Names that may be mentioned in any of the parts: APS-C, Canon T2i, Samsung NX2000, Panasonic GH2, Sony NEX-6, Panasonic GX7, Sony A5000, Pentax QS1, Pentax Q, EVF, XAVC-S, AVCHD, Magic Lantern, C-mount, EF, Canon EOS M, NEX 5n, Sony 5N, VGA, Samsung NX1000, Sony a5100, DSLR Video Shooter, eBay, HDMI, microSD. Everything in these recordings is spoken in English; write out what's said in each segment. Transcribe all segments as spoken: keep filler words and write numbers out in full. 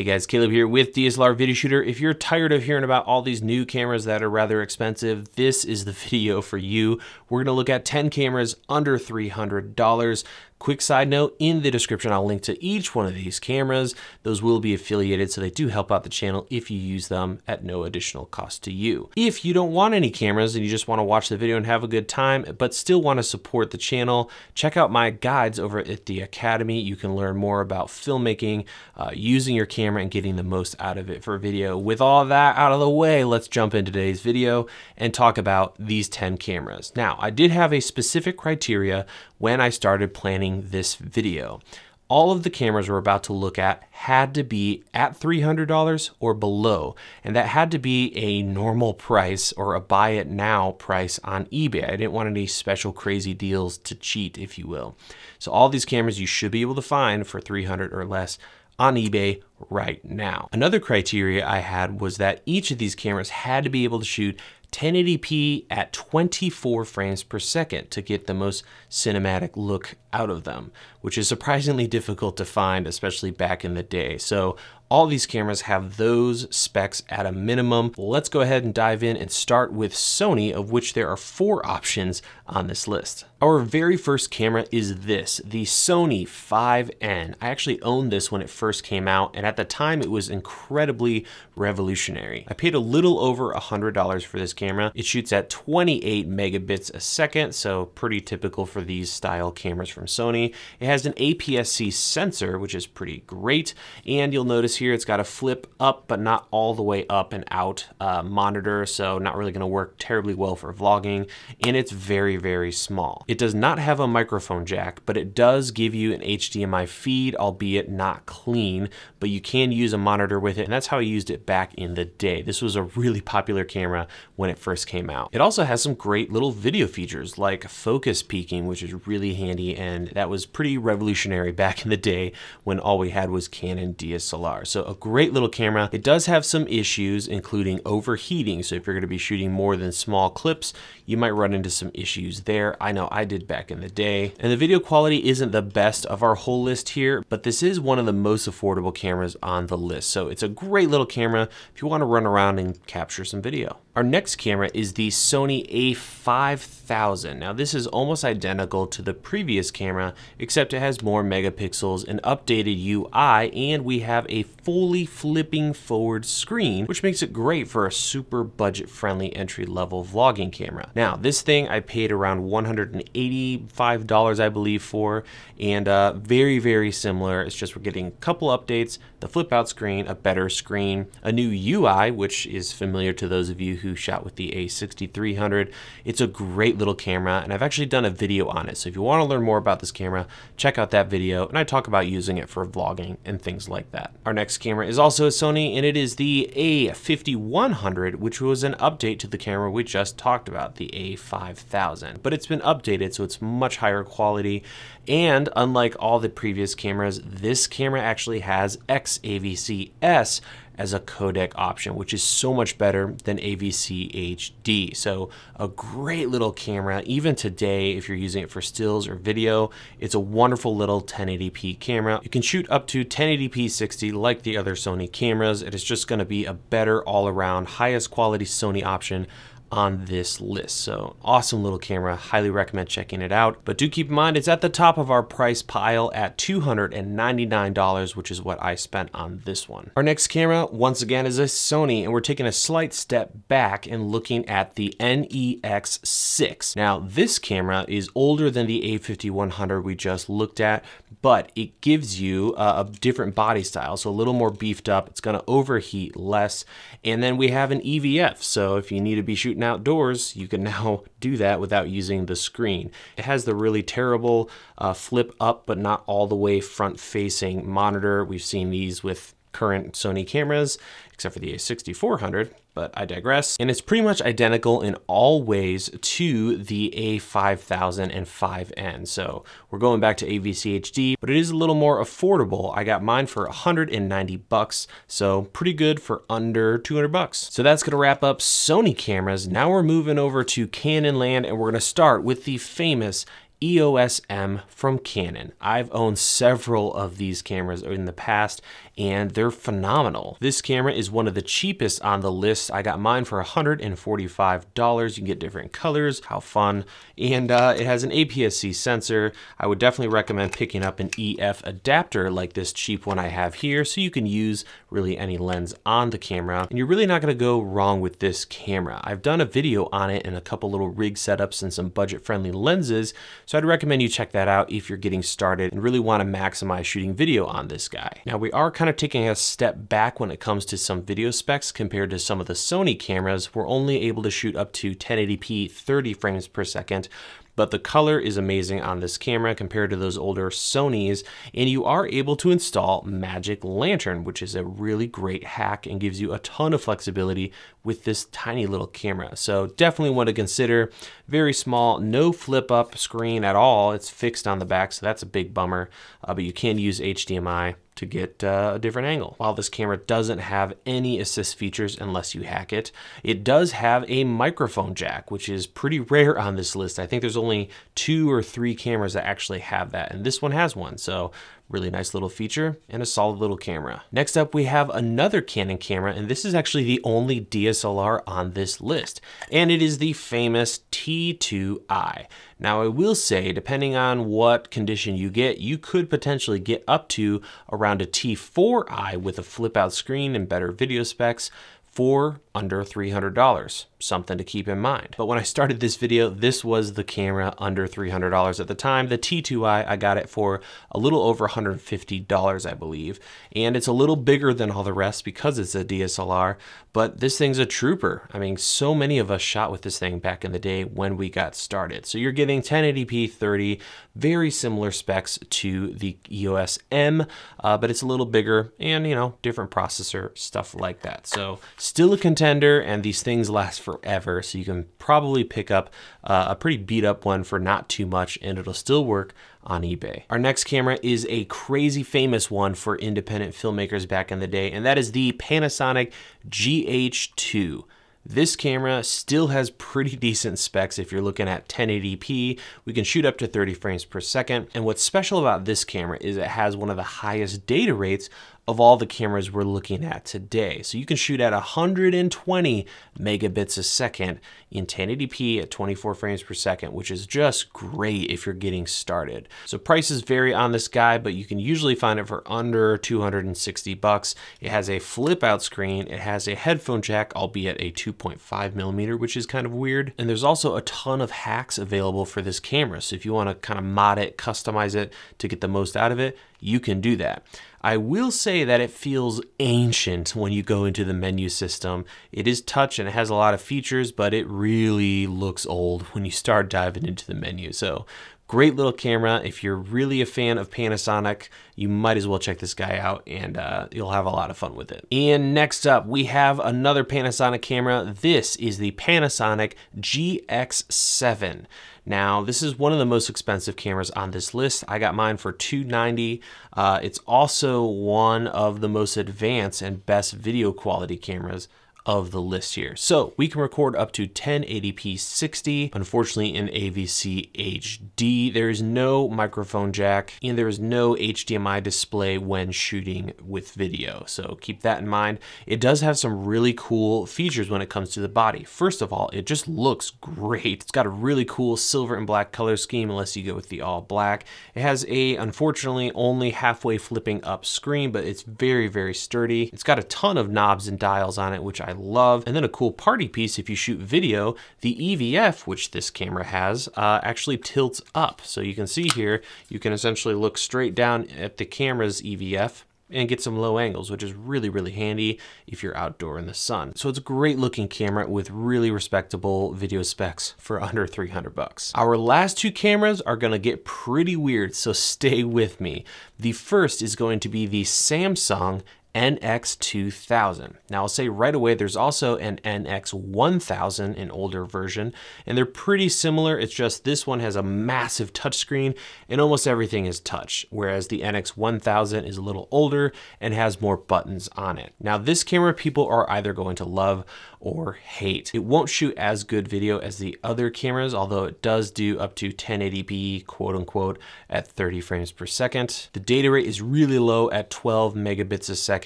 Hey guys, Caleb here with D S L R Video Shooter. If you're tired of hearing about all these new cameras that are rather expensive, this is the video for you. We're gonna look at ten cameras under three hundred dollars. Quick side note, in the description, I'll link to each one of these cameras. Those will be affiliated, so they do help out the channel if you use them at no additional cost to you. If you don't want any cameras and you just wanna watch the video and have a good time, but still wanna support the channel, check out my guides over at the Academy. You can learn more about filmmaking, uh, using your camera and getting the most out of it for video. With all that out of the way, let's jump into today's video and talk about these ten cameras. Now, I did have a specific criteria when I started planning this video. All of the cameras we're about to look at had to be at three hundred dollars or below, and that had to be a normal price or a buy it now price on eBay. I didn't want any special crazy deals to cheat, if you will. So all these cameras you should be able to find for three hundred dollars or less on eBay right now. Another criteria I had was that each of these cameras had to be able to shoot ten eighty p at twenty-four frames per second to get the most cinematic look out of them, which is surprisingly difficult to find, especially back in the day. So all these cameras have those specs at a minimum. Let's go ahead and dive in and start with Sony, of which there are four options on this list. Our very first camera is this, the Sony five N. I actually owned this when it first came out, and at the time it was incredibly revolutionary. I paid a little over one hundred dollars for this camera. It shoots at twenty-eight megabits a second, so pretty typical for these style cameras from Sony. It has an A P S C sensor, which is pretty great, and you'll notice here it's got a flip up but not all the way up and out uh, monitor, so not really going to work terribly well for vlogging, and it's very very small. It does not have a microphone jack, but it does give you an H D M I feed, albeit not clean, but you can use a monitor with it, and that's how I used it back in the day. This was a really popular camera when it first came out. It also has some great little video features like focus peaking, which is really handy, and that was pretty revolutionary back in the day when all we had was Canon D S L R. So a great little camera. It does have some issues, including overheating. So if you're going to be shooting more than small clips, you might run into some issues there. I know I did back in the day. And the video quality isn't the best of our whole list here, but this is one of the most affordable cameras on the list. So it's a great little camera if you want to run around and capture some video. Our next camera is the Sony A five thousand. Now this is almost identical to the previous camera, except it has more megapixels, an updated U I, and we have a fully flipping forward screen, which makes it great for a super budget friendly entry level vlogging camera. Now this thing I paid around one hundred eighty-five dollars I believe for, and uh, very, very similar. It's just we're getting a couple updates, the flip out screen, a better screen, a new U I, which is familiar to those of you who shot with the A sixty-three hundred. It's a great little camera, and I've actually done a video on it. So if you want to learn more about this camera, check out that video, and I talk about using it for vlogging and things like that. Our next camera is also a Sony, and it is the A fifty-one hundred, which was an update to the camera we just talked about, the A five thousand. But it's been updated, so it's much higher quality, and unlike all the previous cameras, this camera actually has X A V C S as a codec option, which is so much better than A V C H D. So a great little camera, even today, if you're using it for stills or video, it's a wonderful little ten eighty p camera. You can shoot up to ten eighty p sixty like the other Sony cameras. It is just gonna be a better all around, highest quality Sony option on this list. So awesome little camera, highly recommend checking it out. But do keep in mind, it's at the top of our price pile at two hundred ninety-nine dollars, which is what I spent on this one. Our next camera, once again, is a Sony, and we're taking a slight step back and looking at the N E X six. Now this camera is older than the A fifty-one hundred we just looked at, but it gives you a, a different body style. So a little more beefed up, it's gonna overheat less. And then we have an E V F. So if you need to be shooting outdoors, you can now do that without using the screen. It has the really terrible uh, flip up but not all the way front facing monitor. We've seen these with current Sony cameras, except for the A sixty-four hundred, but I digress. And it's pretty much identical in all ways to the A five thousand and five N. So we're going back to A V C H D, but it is a little more affordable. I got mine for one hundred ninety bucks, so pretty good for under two hundred bucks. So that's gonna wrap up Sony cameras. Now we're moving over to Canon land, and we're gonna start with the famous E O S M from Canon. I've owned several of these cameras in the past, and they're phenomenal. This camera is one of the cheapest on the list. I got mine for one hundred forty-five dollars. You can get different colors, how fun. And uh, it has an A P S C sensor. I would definitely recommend picking up an E F adapter like this cheap one I have here, so you can use really any lens on the camera. And you're really not gonna go wrong with this camera. I've done a video on it and a couple little rig setups and some budget-friendly lenses, so I'd recommend you check that out if you're getting started and really wanna maximize shooting video on this guy. Now, we are kind of taking a step back when it comes to some video specs compared to some of the Sony cameras. We're only able to shoot up to ten eighty p, thirty frames per second, but the color is amazing on this camera compared to those older Sonys, and you are able to install Magic Lantern, which is a really great hack and gives you a ton of flexibility with this tiny little camera. So definitely want to consider. Very small, no flip up screen at all. It's fixed on the back, so that's a big bummer, uh, but you can use H D M I to get uh, a different angle. While this camera doesn't have any assist features unless you hack it, it does have a microphone jack, which is pretty rare on this list. I think there's only two or three cameras that actually have that, and this one has one, so really nice little feature and a solid little camera. Next up, we have another Canon camera, and this is actually the only D S L R on this list, and it is the famous T two i. Now, I will say, depending on what condition you get, you could potentially get up to around a T four i with a flip out screen and better video specs for under three hundred dollars, something to keep in mind. But when I started this video, this was the camera under three hundred dollars at the time. The T two i, I got it for a little over one hundred fifty dollars, I believe. And it's a little bigger than all the rest because it's a D S L R, but this thing's a trooper. I mean, so many of us shot with this thing back in the day when we got started. So you're getting ten eighty p, thirty, very similar specs to the E O S M, uh, but it's a little bigger and, you know, different processor, stuff like that. So still a contender, and these things last forever, so you can probably pick up uh, a pretty beat up one for not too much, and it'll still work on eBay. Our next camera is a crazy famous one for independent filmmakers back in the day, and that is the Panasonic G H two. This camera still has pretty decent specs. If you're looking at ten eighty p, we can shoot up to thirty frames per second. And what's special about this camera is it has one of the highest data rates of all the cameras we're looking at today. So you can shoot at one hundred twenty megabits a second in ten eighty p at twenty-four frames per second, which is just great if you're getting started. So prices vary on this guy, but you can usually find it for under two hundred sixty bucks. It has a flip out screen. It has a headphone jack, albeit a two point five millimeter, which is kind of weird. And there's also a ton of hacks available for this camera. So if you want to kind of mod it, customize it to get the most out of it, you can do that. I will say that it feels ancient when you go into the menu system. It is touch and it has a lot of features, but it really looks old when you start diving into the menu. So great little camera. If you're really a fan of Panasonic, you might as well check this guy out, and uh, you'll have a lot of fun with it. And next up, we have another Panasonic camera. This is the Panasonic G X seven. Now, this is one of the most expensive cameras on this list. I got mine for two hundred ninety dollars. Uh, it's also one of the most advanced and best video quality cameras of the list here. So we can record up to ten eighty p sixty. Unfortunately, in A V C H D, there is no microphone jack and there is no H D M I display when shooting with video. So keep that in mind. It does have some really cool features when it comes to the body. First of all, it just looks great. It's got a really cool silver and black color scheme, unless you go with the all black. It has a, unfortunately, only halfway flipping up screen, but it's very, very sturdy. It's got a ton of knobs and dials on it, which I I love. And then a cool party piece, if you shoot video, the E V F, which this camera has, uh, actually tilts up. So you can see here, you can essentially look straight down at the camera's E V F and get some low angles, which is really, really handy if you're outdoor in the sun. So it's a great looking camera with really respectable video specs for under three hundred bucks. Our last two cameras are gonna get pretty weird, so stay with me. The first is going to be the Samsung N X two thousand. Now I'll say right away, there's also an N X one thousand, an older version, and they're pretty similar. It's just this one has a massive touchscreen and almost everything is touch, whereas the N X one thousand is a little older and has more buttons on it. Now this camera people are either going to love or hate. It won't shoot as good video as the other cameras, although it does do up to ten eighty p, quote unquote, at thirty frames per second. The data rate is really low at twelve megabits a second.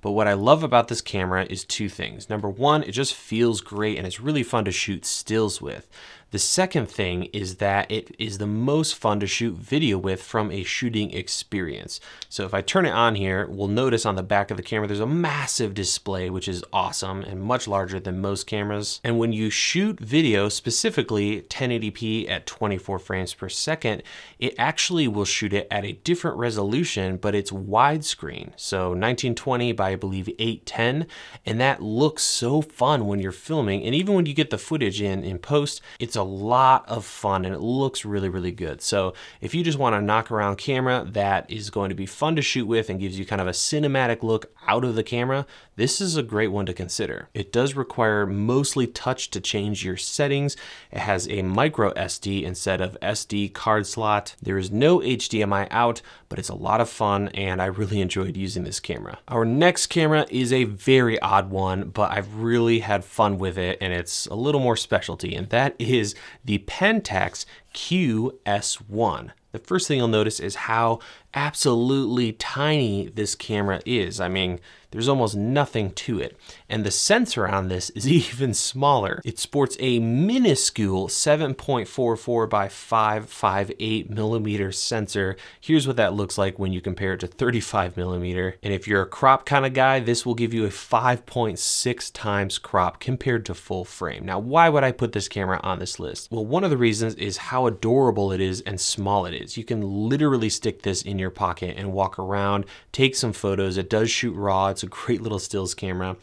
But what I love about this camera is two things. Number one, it just feels great and it's really fun to shoot stills with. The second thing is that it is the most fun to shoot video with from a shooting experience. So if I turn it on here, we'll notice on the back of the camera, there's a massive display, which is awesome and much larger than most cameras. And when you shoot video, specifically ten eighty p at twenty-four frames per second, it actually will shoot it at a different resolution, but it's widescreen. So nineteen twenty by, I believe, eight ten. And that looks so fun when you're filming. And even when you get the footage in in post, it's a lot of fun and it looks really, really good. So if you just want a knock around camera that is going to be fun to shoot with and gives you kind of a cinematic look out of the camera, this is a great one to consider. It does require mostly touch to change your settings. It has a micro S D instead of S D card slot. There is no H D M I out, but it's a lot of fun and I really enjoyed using this camera. Our next camera is a very odd one, but I've really had fun with it and it's a little more specialty, and that is the Pentax Q S one. The first thing you'll notice is how absolutely tiny this camera is. I mean, there's almost nothing to it. And the sensor on this is even smaller. It sports a minuscule seven point four four by five fifty-eight millimeter sensor. Here's what that looks like when you compare it to thirty-five millimeter. And if you're a crop kind of guy, this will give you a five point six times crop compared to full frame. Now, why would I put this camera on this list? Well, one of the reasons is how adorable it is and small it is. You can literally stick this in your pocket and walk around, take some photos. It does shoot raw. It's a great little stills camera.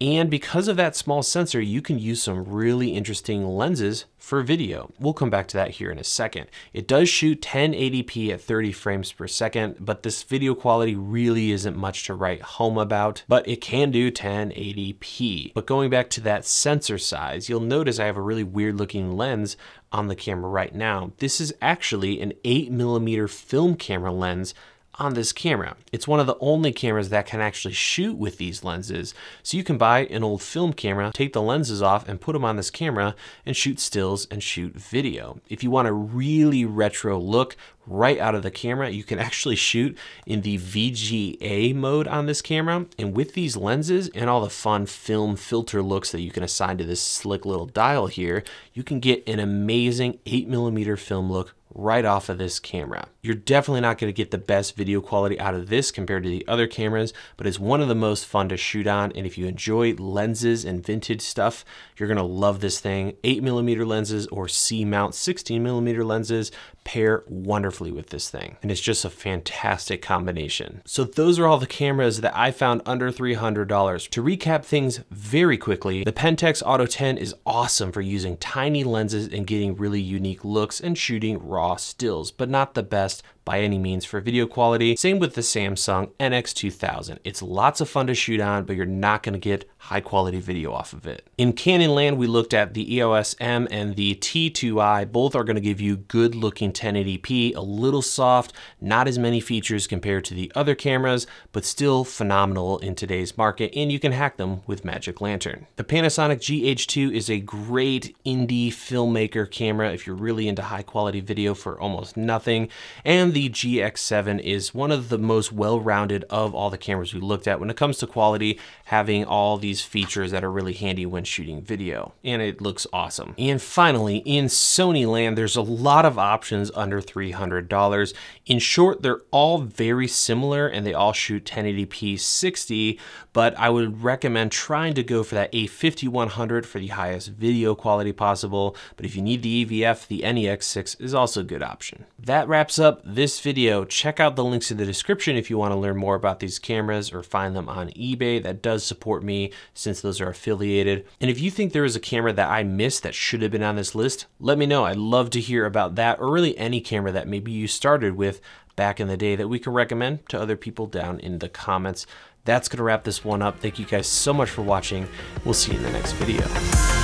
And because of that small sensor, you can use some really interesting lenses for video. We'll come back to that here in a second. It does shoot ten eighty p at thirty frames per second, but this video quality really isn't much to write home about, but it can do ten eighty p. But going back to that sensor size, you'll notice I have a really weird looking lens on the camera right now. This is actually an eight millimeter film camera lens on this camera. It's one of the only cameras that can actually shoot with these lenses. So you can buy an old film camera, take the lenses off and put them on this camera and shoot stills and shoot video. If you want a really retro look right out of the camera, you can actually shoot in the V G A mode on this camera. And with these lenses and all the fun film filter looks that you can assign to this slick little dial here, you can get an amazing eight millimeter film look right off of this camera. You're definitely not going to get the best video quality out of this compared to the other cameras, but it's one of the most fun to shoot on. And if you enjoy lenses and vintage stuff, you're going to love this thing. Eight millimeter lenses or C-mount sixteen millimeter lenses pair wonderfully with this thing. And it's just a fantastic combination. So those are all the cameras that I found under three hundred dollars. To recap things very quickly, the Pentax Auto ten is awesome for using tiny lenses and getting really unique looks and shooting raw stills, but not the best by any means for video quality. Same with the Samsung N X two thousand. It's lots of fun to shoot on, but you're not going to get high quality video off of it. In Canon land, we looked at the E O S M and the T two i. Both are going to give you good looking ten eighty p, a little soft, not as many features compared to the other cameras, but still phenomenal in today's market, and you can hack them with Magic Lantern. The Panasonic G H two is a great indie filmmaker camera if you're really into high quality video for almost nothing. And the G X seven is one of the most well-rounded of all the cameras we looked at when it comes to quality, having all these features that are really handy when shooting video. And it looks awesome. And finally, in Sony land, there's a lot of options under three hundred dollars. In short, they're all very similar and they all shoot ten eighty p sixty, but I would recommend trying to go for that A fifty one hundred for the highest video quality possible. But if you need the E V F, the N E X six is also a good option. That wraps up this video. Check out the links in the description if you want to learn more about these cameras or find them on eBay. That does support me since those are affiliated. And if you think there is a camera that I missed that should have been on this list, let me know. I'd love to hear about that, or really any camera that maybe you started with back in the day that we can recommend to other people down in the comments. that's going to wrap this one up. Thank you guys so much for watching. We'll see you in the next video.